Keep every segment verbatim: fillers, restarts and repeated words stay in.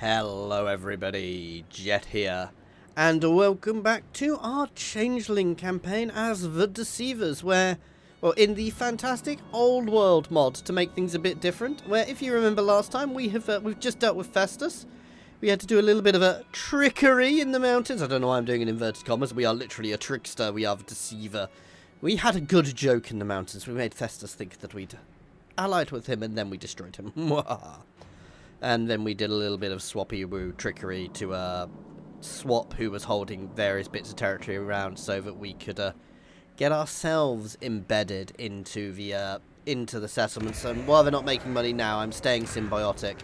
Hello everybody, Jet here, and welcome back to our Changeling campaign as The Deceivers, where, well, in the fantastic Old World mod, to make things a bit different, where, if you remember last time, we have, uh, we've just dealt with Festus. We had to do a little bit of a trickery in the mountains. I don't know why I'm doing an inverted commas. We are literally a trickster, we are the deceiver. We had a good joke in the mountains. We made Festus think that we'd allied with him, and then we destroyed him. And then we did a little bit of swappy-woo trickery to uh, swap who was holding various bits of territory around so that we could uh, get ourselves embedded into the, uh, into the settlements. And while they're not making money now, I'm staying symbiotic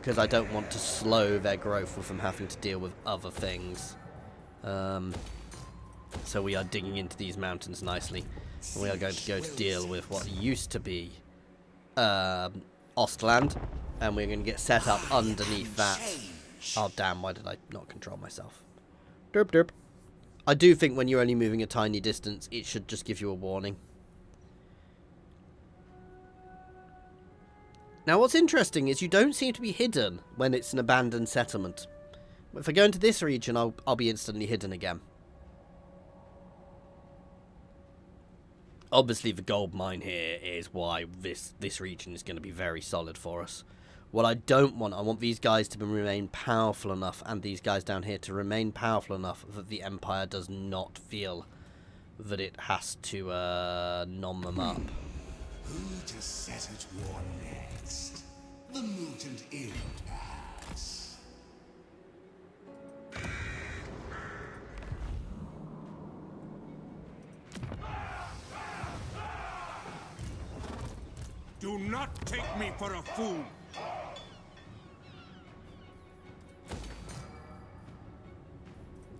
because I don't want to slow their growth with them having to deal with other things. Um, so we are digging into these mountains nicely. And we are going to go to deal with what used to be um, Ostland. And we're going to get set up underneath that. Oh, damn, why did I not control myself? Derp, derp. I do think when you're only moving a tiny distance, it should just give you a warning. Now, what's interesting is you don't seem to be hidden when it's an abandoned settlement. If I go into this region, I'll, I'll be instantly hidden again. Obviously, the gold mine here is why this, this region is going to be very solid for us. What I don't want, I want these guys to remain powerful enough, and these guys down here to remain powerful enough that the Empire does not feel that it has to uh, nom them up. Who to set at war next? The mutant ill, perhaps. Do not take me for a fool!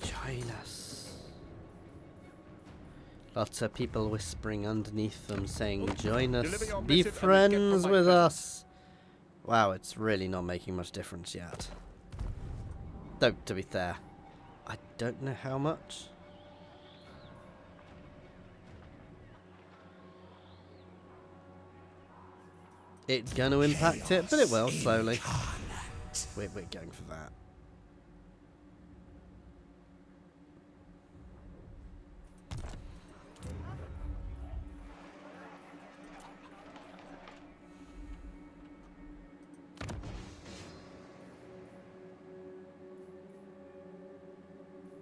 Join us. Lots of people whispering underneath them saying, join us, be friends with us. Wow, it's really not making much difference yet. Though, to be fair, I don't know how much. It's going to impact it, but it will, slowly. We're, we're going for that.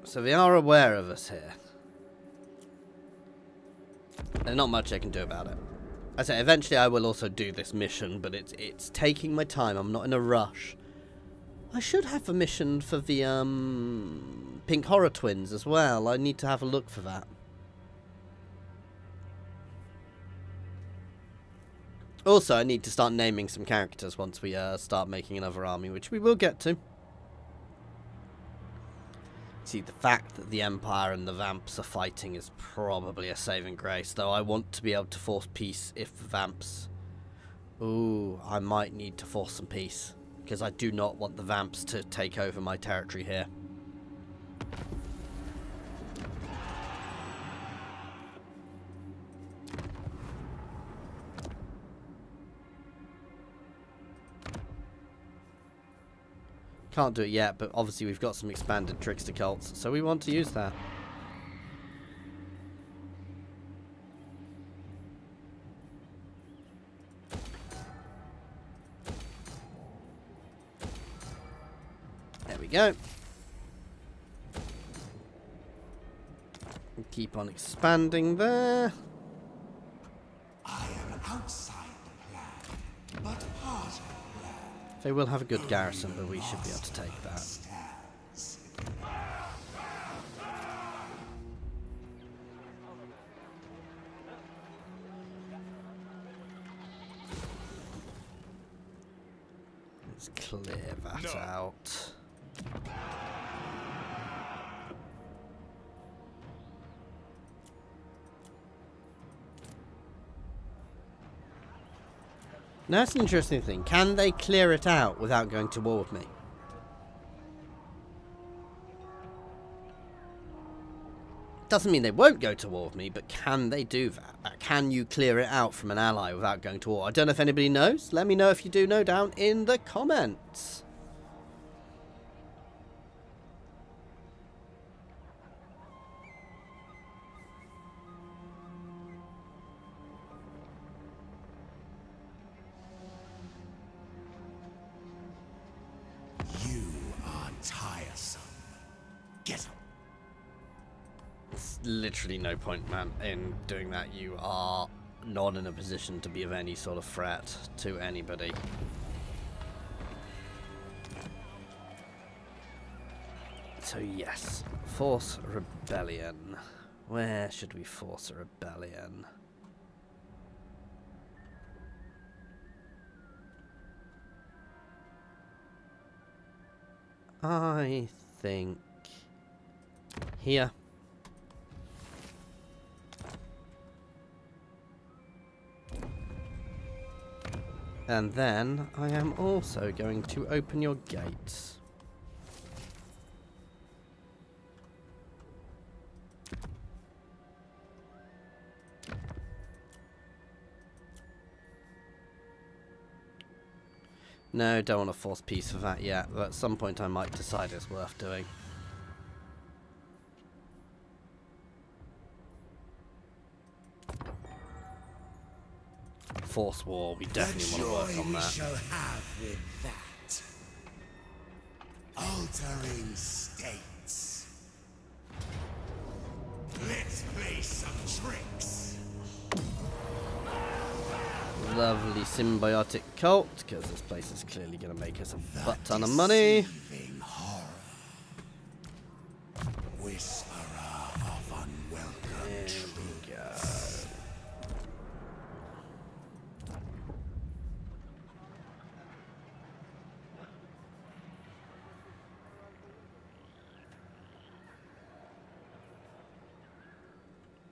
So they are aware of us here. There's not much I can do about it. I say, eventually I will also do this mission, but it's it's taking my time. I'm not in a rush. I should have a mission for the um, Pink Horror Twins as well. I need to have a look for that. Also, I need to start naming some characters once we uh, start making another army, which we will get to. See, the fact that the Empire and the Vamps are fighting is probably a saving grace, though I want to be able to force peace if the Vamps... Ooh, I might need to force some peace, because I do not want the Vamps to take over my territory here. Can't do it yet, but obviously we've got some expanded trickster cults, so we want to use that. There we go. We keep on expanding there. I am outside the plan, but part of they will have a good garrison, but we should be able to take that. Let's clear that no. out. Now, that's an interesting thing. Can they clear it out without going to war with me? Doesn't mean they won't go to war with me, but can they do that? Can you clear it out from an ally without going to war? I don't know if anybody knows. Let me know if you do know down in the comments. Get him. It's literally no point, man, in doing that. You are not in a position to be of any sort of threat to anybody. So yes, force rebellion. Where should we force a rebellion? I think here. And then I am also going to open your gates. No, don't want to force peace for that yet, but at some point I might decide it's worth doing. Force war, we definitely want to work on that. Shall have with that. Altering states. Let's play some tricks. Lovely symbiotic cult, because this place is clearly going to make us a butt ton of money. Horror. Whisperer of unwelcome there truths.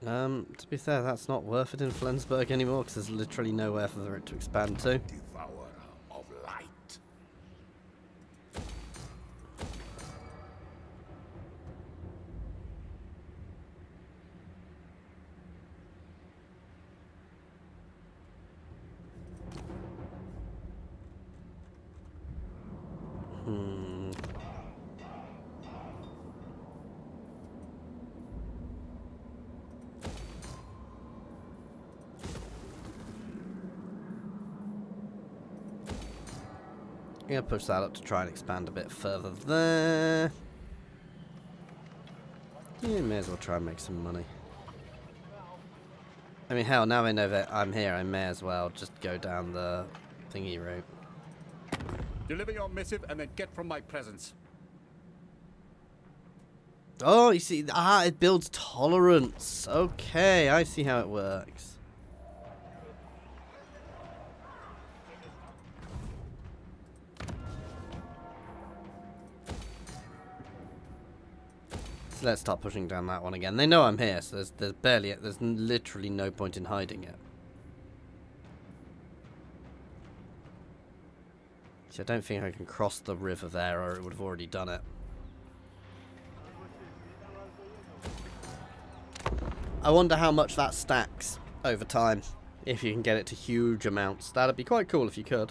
Um, to be fair, that's not worth it in Flensburg anymore, because there's literally nowhere for it to expand to. Devourer of light. I'm going to push that up to try and expand a bit further there. You may as well try and make some money. I mean, hell, now I know that I'm here, I may as well just go down the thingy route. Deliver your missive and then get from my presence. Oh, you see, ah, it builds tolerance. Okay, I see how it works. Let's start pushing down that one again. They know I'm here, so there's, there's barely, there's literally no point in hiding it. So I don't think I can cross the river there, or it would have already done it. I wonder how much that stacks over time, if you can get it to huge amounts. That'd be quite cool if you could.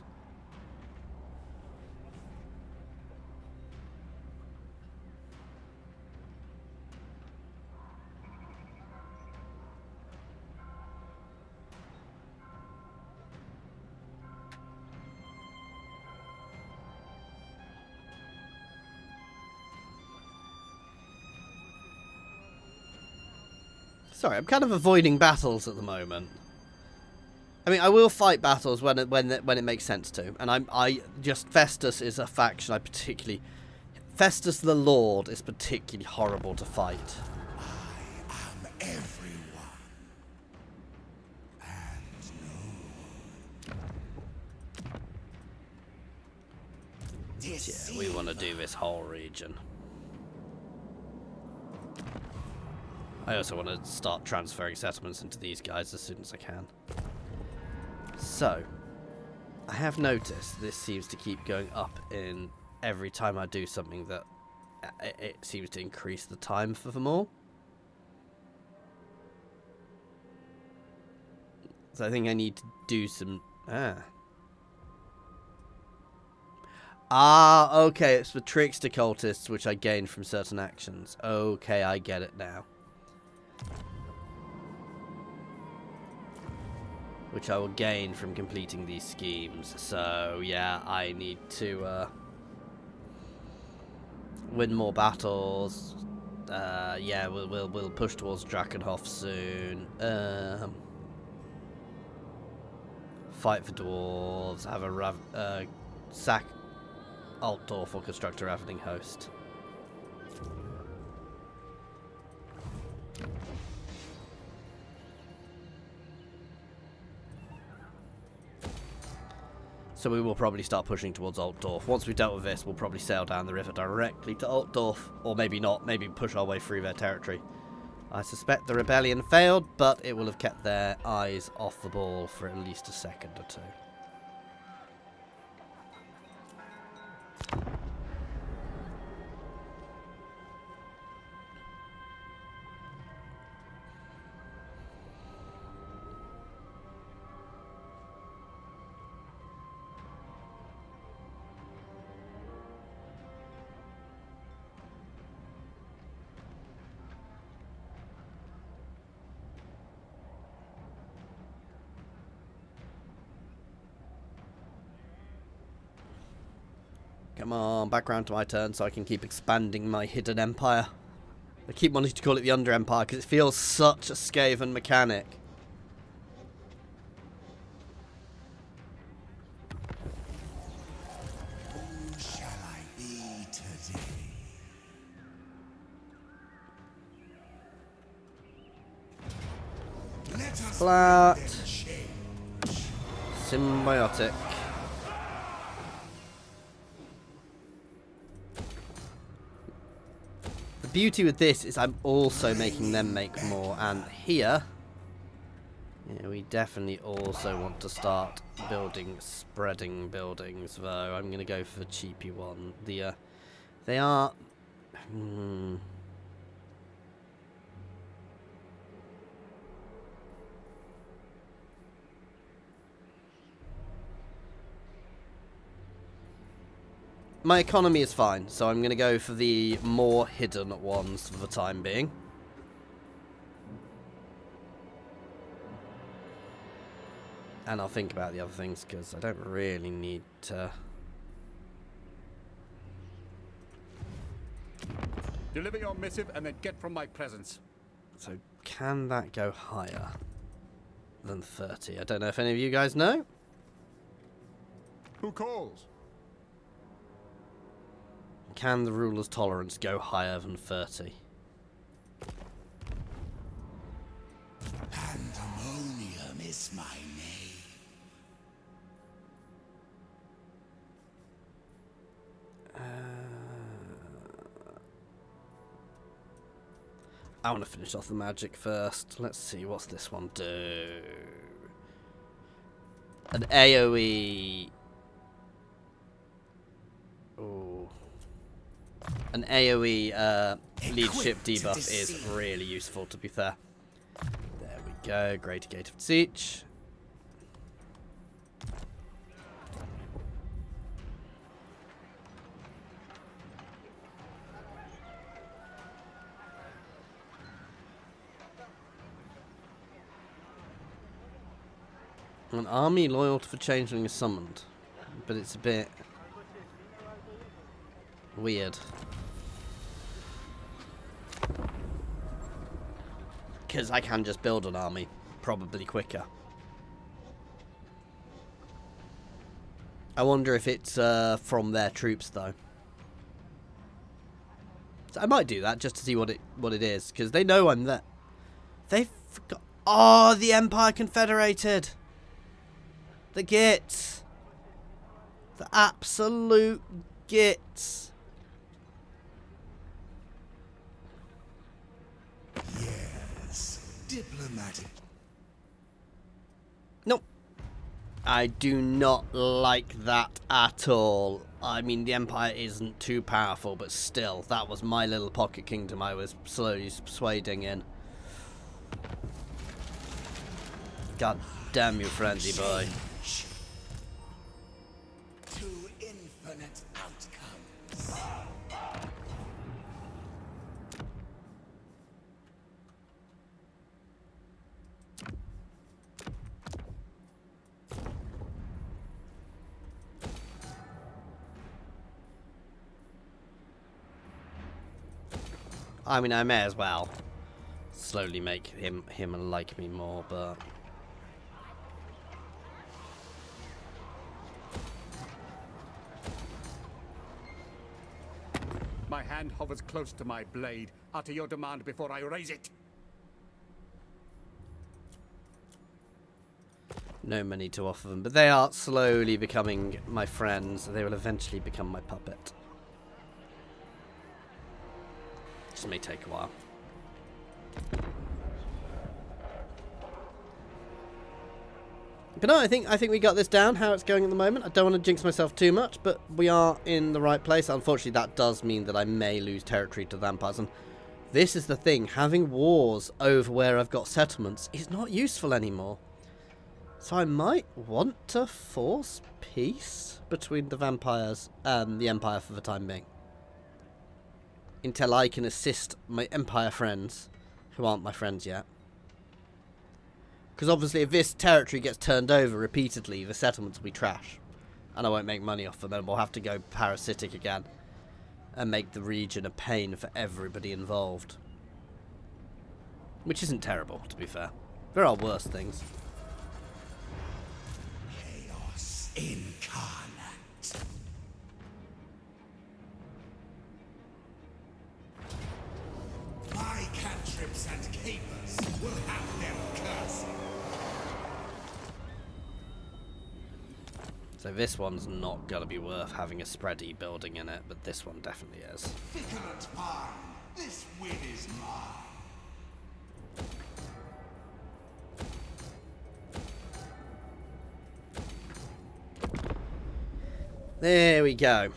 Sorry, I'm kind of avoiding battles at the moment. I mean, I will fight battles when it, when it, when it makes sense to. And I'm I just Festus is a faction I particularly Festus the Lord is particularly horrible to fight. I am everyone. And no. Yeah, we want to do this whole region. I also want to start transferring settlements into these guys as soon as I can. So, I have noticed this seems to keep going up in every time I do something that it seems to increase the time for them all. So I think I need to do some... Ah, ah okay, it's the trickster cultists which I gained from certain actions. Okay, I get it now. Which I will gain from completing these schemes. So, yeah, I need to uh, win more battles, Uh, yeah, we'll, we'll, we'll push towards Drakenhof soon. Um, fight for dwarves, have a rav uh, sack Altdorf or construct a ravening host. So we will probably start pushing towards Altdorf. Once we've dealt with this, we'll probably sail down the river directly to Altdorf. Or maybe not. Maybe push our way through their territory. I suspect the rebellion failed, but it will have kept their eyes off the ball for at least a second or two. Come on, back round to my turn so I can keep expanding my hidden empire. I keep wanting to call it the Under Empire because it feels such a Skaven mechanic. Who shall I be today? Flat. Symbiotic. The beauty with this is I'm also making them make more, and here, yeah, we definitely also want to start building, spreading buildings, though. I'm going to go for the cheapy one. The uh, they are... Hmm. My economy is fine, so I'm going to go for the more hidden ones for the time being. And I'll think about the other things, because I don't really need to... Deliver your missive and then get from my presence. So can that go higher than thirty? I don't know if any of you guys know. Who calls? Can the ruler's tolerance go higher than thirty? Pandemonium is my name. Uh, I want to finish off the magic first. Let's see, what's this one do? An AoE. Ooh. An AoE uh, leadership debuff is really useful, to be fair. There we go. Greater Gate of Siege. An army loyal to the Changeling is summoned, but it's a bit weird. Because I can just build an army, probably quicker. I wonder if it's uh, from their troops, though. So I might do that just to see what it what it is, because they know I'm there. They forgot. Oh, the Empire Confederated. The Gits. The absolute Gits. Diplomatic. Nope. I do not like that at all. I mean, the Empire isn't too powerful, but still, that was my little pocket kingdom I was slowly persuading in. God damn you, frenzy boy. To infinite outcomes. I mean, I may as well slowly make him him like me more, but my hand hovers close to my blade. Utter your demand before I raise it. No money to offer them, but they are slowly becoming my friends. They will eventually become my puppet. This may take a while. But no, I think I think we got this down. How it's going at the moment. I don't want to jinx myself too much, but we are in the right place. Unfortunately, that does mean that I may lose territory to vampires. And this is the thing: having wars over where I've got settlements is not useful anymore. So I might want to force peace between the vampires and the Empire for the time being. Until I can assist my Empire friends, who aren't my friends yet. Because obviously if this territory gets turned over repeatedly, the settlements will be trash. And I won't make money off them, and we'll have to go parasitic again. And make the region a pain for everybody involved. Which isn't terrible, to be fair. There are worse things. Incarnate. My cantrips and capers will have them cursed. So this one's not gonna be worth having a spready building in it, but this one definitely is. Ficant pine, this win is mine. There we go.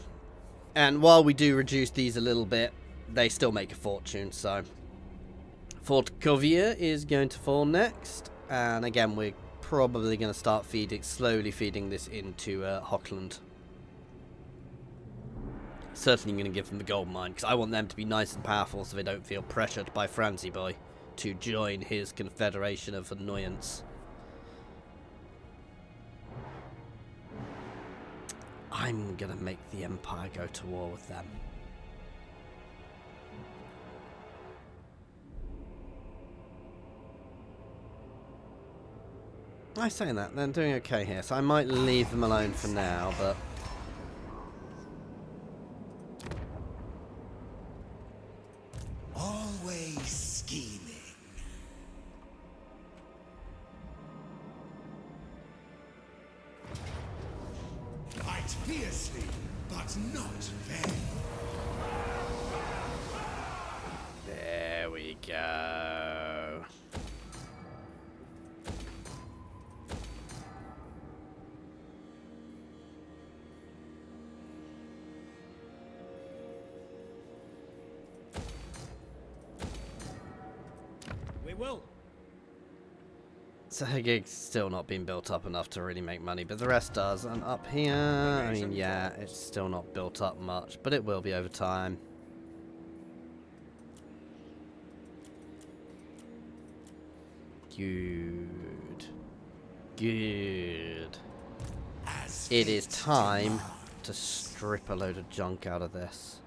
And while we do reduce these a little bit, they still make a fortune, so Fort Covier is going to fall next. And again, we're probably going to start feeding, slowly feeding this into uh, Hochland. Certainly going to give them the gold mine, because I want them to be nice and powerful so they don't feel pressured by Francie Boy to join his confederation of annoyance. I'm gonna make the Empire go to war with them. I say that, they're doing okay here, so I might leave them alone for now, but always scheming. Fiercely, but not fair. There we go. We will. So her gig's still not been built up enough to really make money, but the rest does. And up here, I mean, yeah, it's still not built up much, but it will be over time. Good. Good. It is time to strip a load of junk out of this.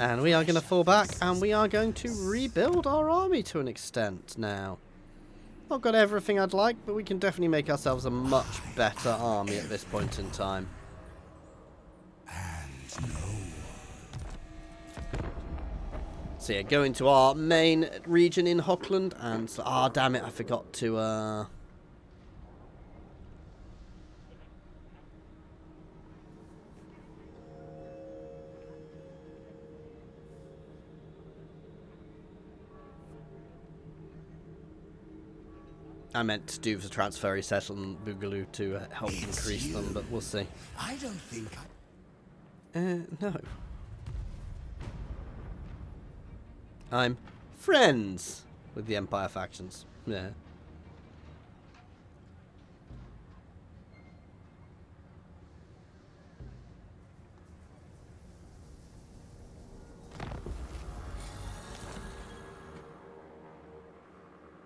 And we are going to fall back, and we are going to rebuild our army to an extent now. Not got everything I'd like, but we can definitely make ourselves a much better army at this point in time. And no. So yeah, go into our main region in Hochland, and ah, oh, damn it, I forgot to. Uh... I meant to do the transfer settlement Boogaloo to uh, help it's increase you. Them, but we'll see. I don't think I... Uh, no. I'm friends with the Empire factions. Yeah.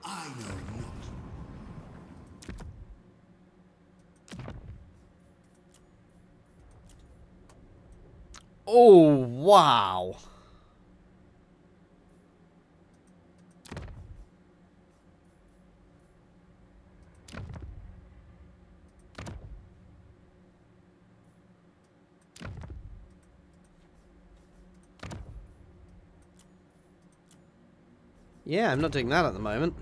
I know. Oh, wow. Yeah, I'm not doing that at the moment.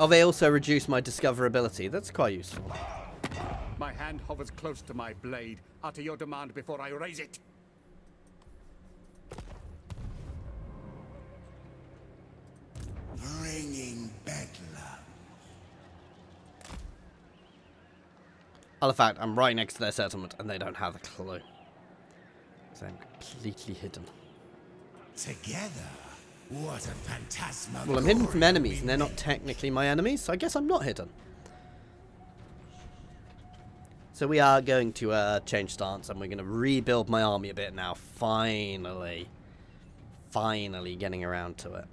Oh, they also reduce my discoverability. That's quite useful. My hand hovers close to my blade. Utter your demand before I raise it. Bringing Bedlam. Other fact, I'm right next to their settlement and they don't have a clue. So I'm completely hidden. Together. What a phantasmagoria. Well, I'm hidden from enemies, and they're not technically my enemies, so I guess I'm not hidden. So we are going to uh, change stance, and we're going to rebuild my army a bit now. Finally. Finally getting around to it.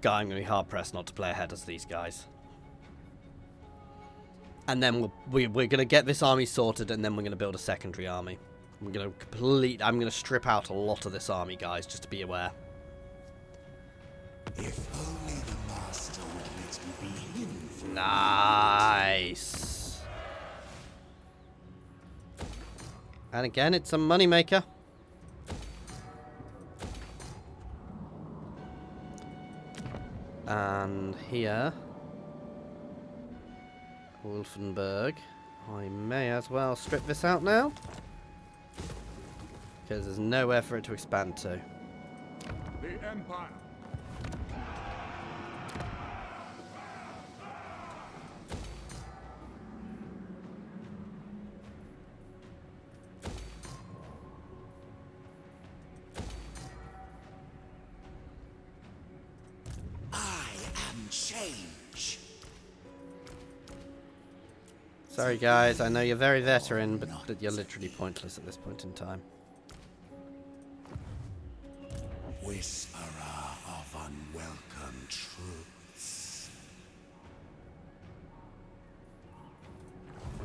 God, I'm going to be hard-pressed not to play ahead as these guys. And then we'll, we, we're going to get this army sorted, and then we're going to build a secondary army. I'm going to complete... I'm going to strip out a lot of this army, guys, just to be aware. If only the master would let me be in. Nice. And again, it's a moneymaker. And here, Wolfenburg, I may as well strip this out now, because there's nowhere for it to expand to. The Empire. Sorry guys, I know you're very veteran, but you're literally pointless at this point in time. Whisperer of unwelcome truths.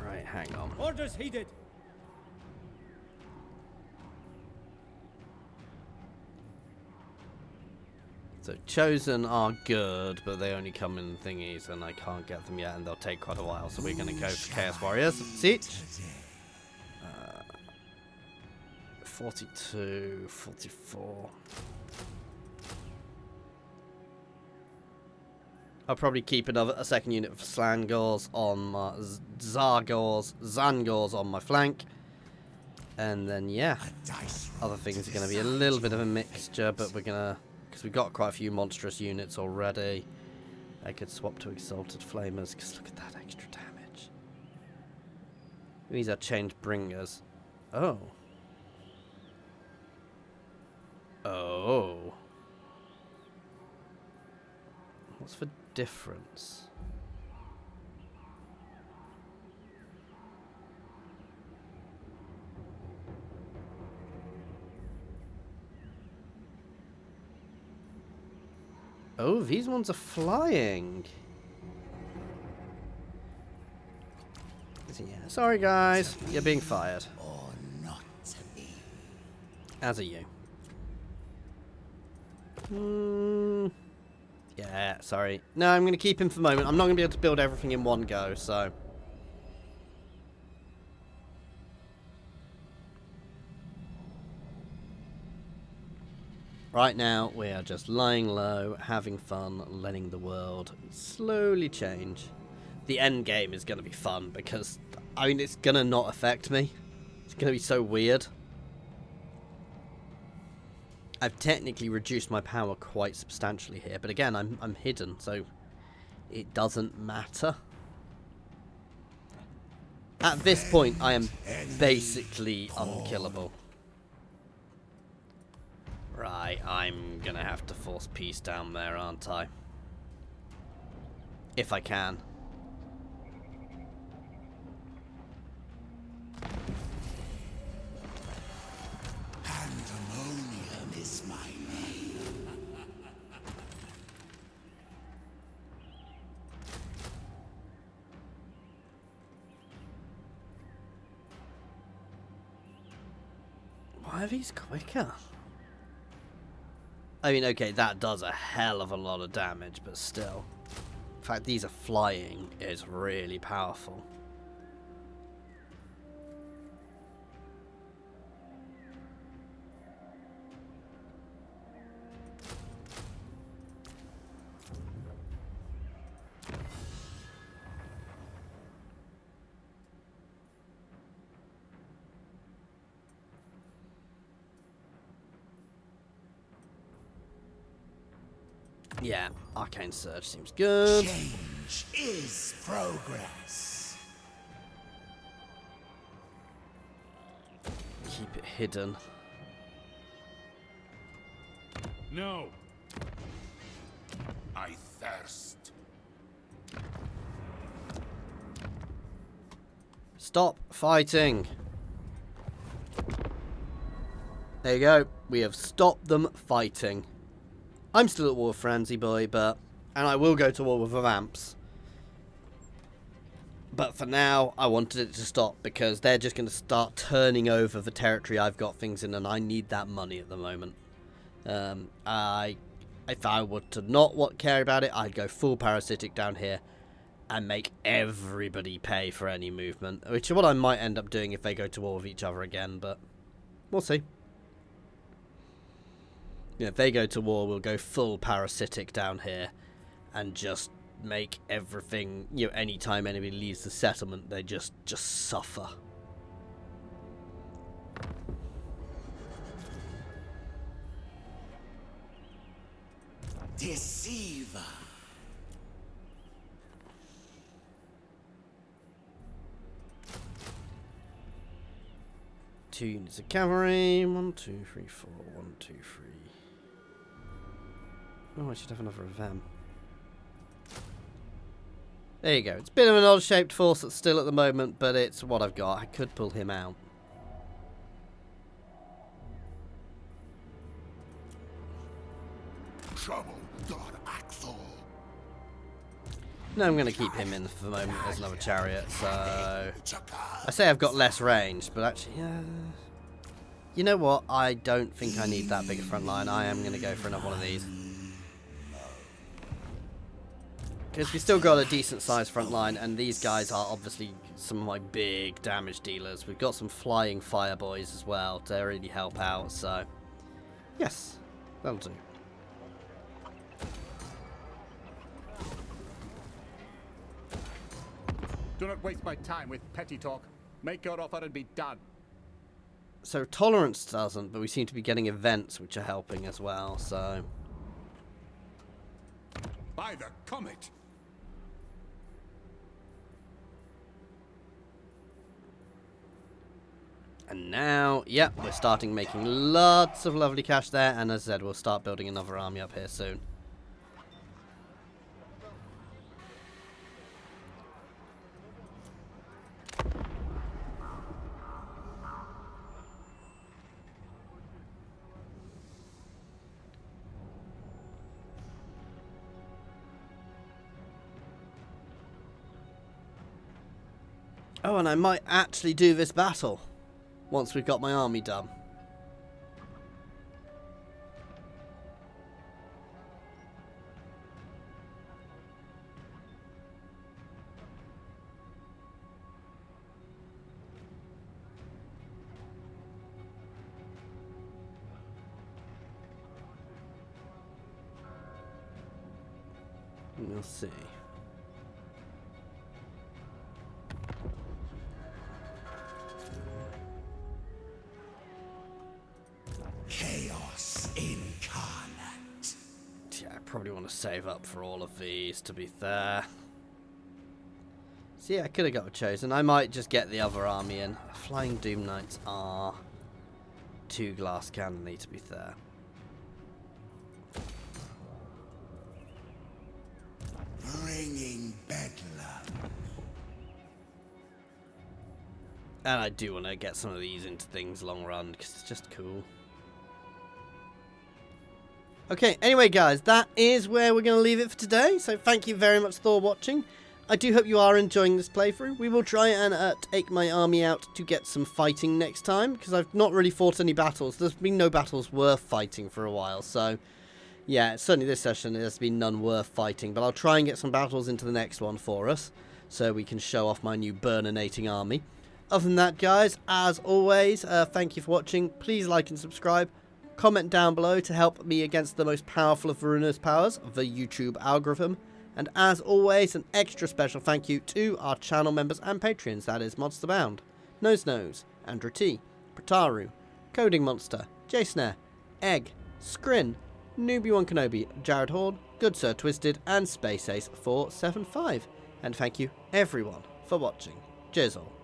Right, hang on. Orders heeded. So Chosen are good, but they only come in thingies and I can't get them yet and they'll take quite a while. So we're going to go for Chaos Warriors. Siege. Uh, forty-two, forty-four. I'll probably keep another a second unit for Slangors on my... Zangors, Zangors on my flank. And then, yeah. Other things are going to be a little bit of a mixture, but we're going to... Because we've got quite a few monstrous units already. I could swap to Exalted Flamers, because look at that extra damage. These are Change Bringers. Oh. Oh. What's the difference? Oh, these ones are flying. Yeah. Sorry, guys. You're being fired. Or not to be. As are you. Mm. Yeah, sorry. No, I'm going to keep him for a moment. I'm not going to be able to build everything in one go, so... Right now, we are just lying low, having fun, letting the world slowly change. The end game is going to be fun because, I mean, it's going to not affect me. It's going to be so weird. I've technically reduced my power quite substantially here, but again, I'm, I'm hidden, so it doesn't matter. At this point, I am basically unkillable. Right, I'm gonna have to force peace down there, aren't I? If I can. Pandemonium is my name. he's quicker. I mean, okay, that does a hell of a lot of damage, but still. In fact, these are flying. It's really powerful. Yeah, Arcane Surge seems good. Change is progress. Keep it hidden. No. I thirst. Stop fighting. There you go. We have stopped them fighting. I'm still at war with Frenzy Boy, but... And I will go to war with the Vamps. But for now, I wanted it to stop, because they're just going to start turning over the territory I've got things in, and I need that money at the moment. Um, I, if I were to not what, care about it, I'd go full parasitic down here and make everybody pay for any movement, which is what I might end up doing if they go to war with each other again, but we'll see. You know, if they go to war, we'll go full parasitic down here and just make everything, you know, anytime anybody leaves the settlement, they just, just suffer. Deceiver. Two units of cavalry. One, two, three, four. One, two, three. Oh, I should have another of them. There you go. It's a bit of an odd-shaped force that's still at the moment, but it's what I've got. I could pull him out. Trouble, God, Axel. No, I'm going to keep him in for the moment as another chariot, so... I say I've got less range, but actually... Uh... You know what? I don't think I need that big a front line. I am going to go for another one of these. Because we still got a decent sized front line, and these guys are obviously some of my big damage dealers. We've got some flying fire boys as well to really help out, so yes, that'll do. Do not waste my time with petty talk. Make your offer and be done. So tolerance doesn't, but we seem to be getting events which are helping as well, so by the comet. And now, yep, yeah, we're starting making lots of lovely cash there, and as I said, we'll start building another army up here soon. Oh, and I might actually do this battle once we've got my army done. We'll see. Probably want to save up for all of these, to be fair. See, so yeah, I could have got a Chosen. I might just get the other army in. Flying Doom Knights are two glass cannonly, to be fair. Bringing Bedlam. And I do want to get some of these into things long run, because it's just cool. Okay, anyway guys, that is where we're going to leave it for today, so thank you very much for watching. I do hope you are enjoying this playthrough. We will try and uh, take my army out to get some fighting next time, because I've not really fought any battles. There's been no battles worth fighting for a while, so yeah, certainly this session there's been none worth fighting, but I'll try and get some battles into the next one for us, so we can show off my new burninating army. Other than that, guys, as always, uh, thank you for watching. Please like and subscribe. Comment down below to help me against the most powerful of Varuna's powers, the YouTube algorithm. And as always, an extra special thank you to our channel members and Patreons, that is MonsterBound, NoseNose, Andrew T, Prataru, Coding Monster, J. Snare, Egg, Skrin, Noobie one Kenobi, Jared Horn, Good Sir Twisted, and Space Ace four seven five. And thank you, everyone, for watching. Cheers all.